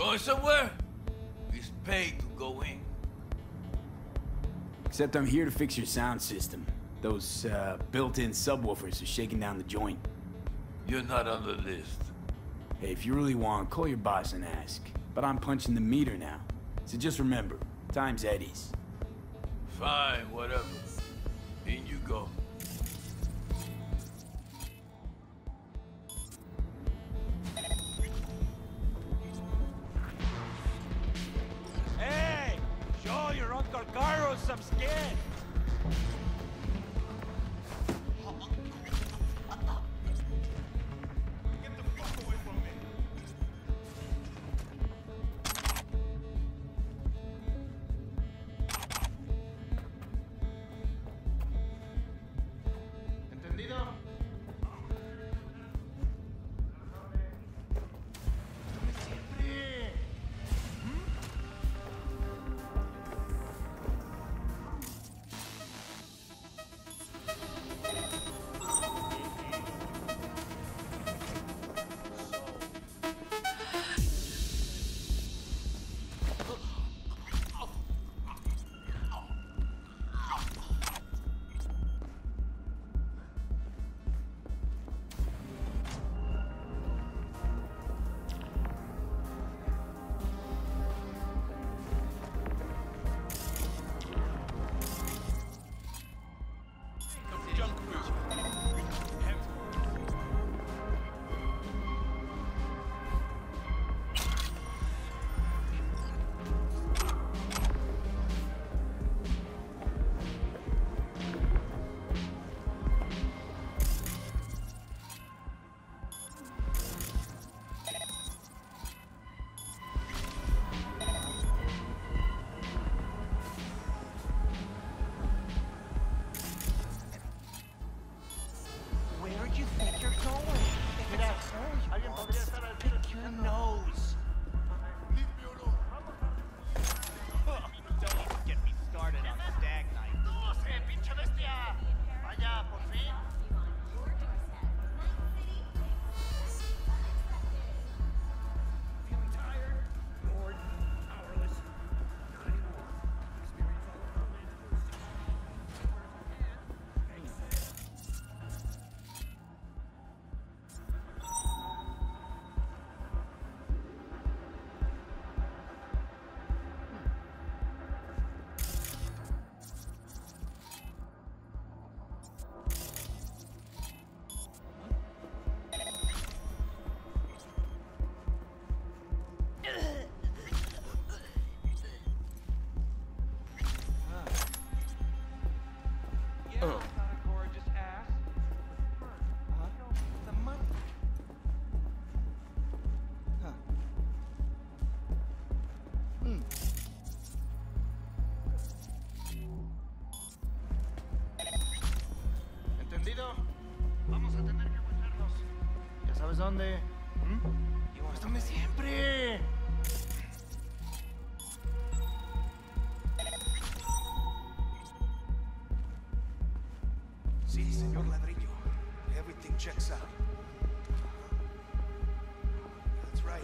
Going somewhere? He's paid to go in. Except I'm here to fix your sound system. Those built-in subwoofers are shaking down the joint. You're not on the list. Hey, if you really want, call your boss and ask. But I'm punching the meter now. So just remember, time's Eddie's. Fine, whatever. In you go. Hey! Show your Uncle Carlos some skin! ¿Dónde? Digo, hasta donde siempre. Sí, señor Ladrillo. Everything checks out. That's right.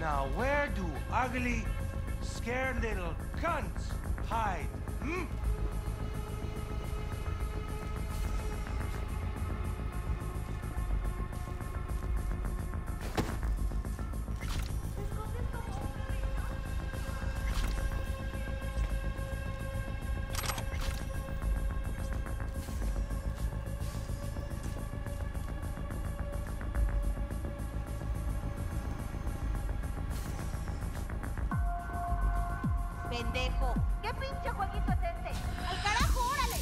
Now where do ugly, scared little cunts hide, hmm? pendejo. ¿Qué pinche jueguito es este? ¡Al carajo, órale!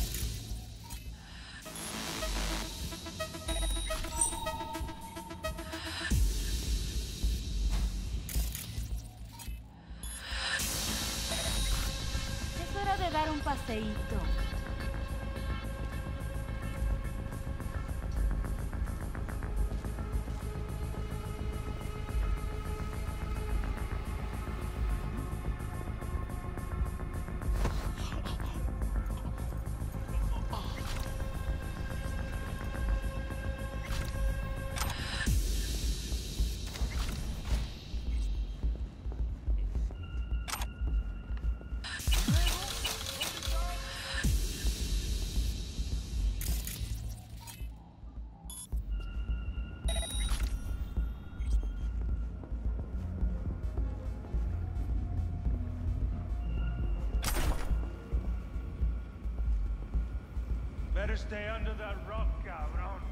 Es hora de dar un paseíto. Better stay under that rock, cabrón.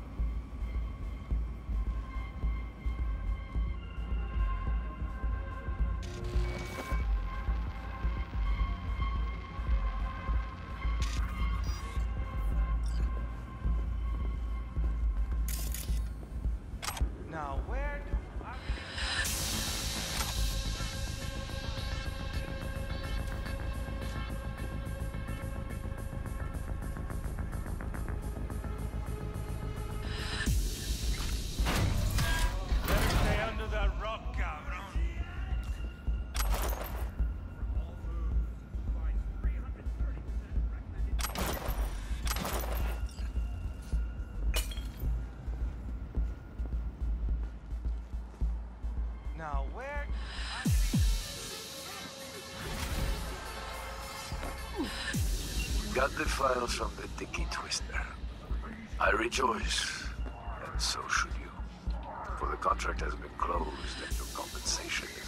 Now, where do I... Now, where... Got the file from the Dicky Twister. I rejoice, and so should you. For the contract has been closed and your compensation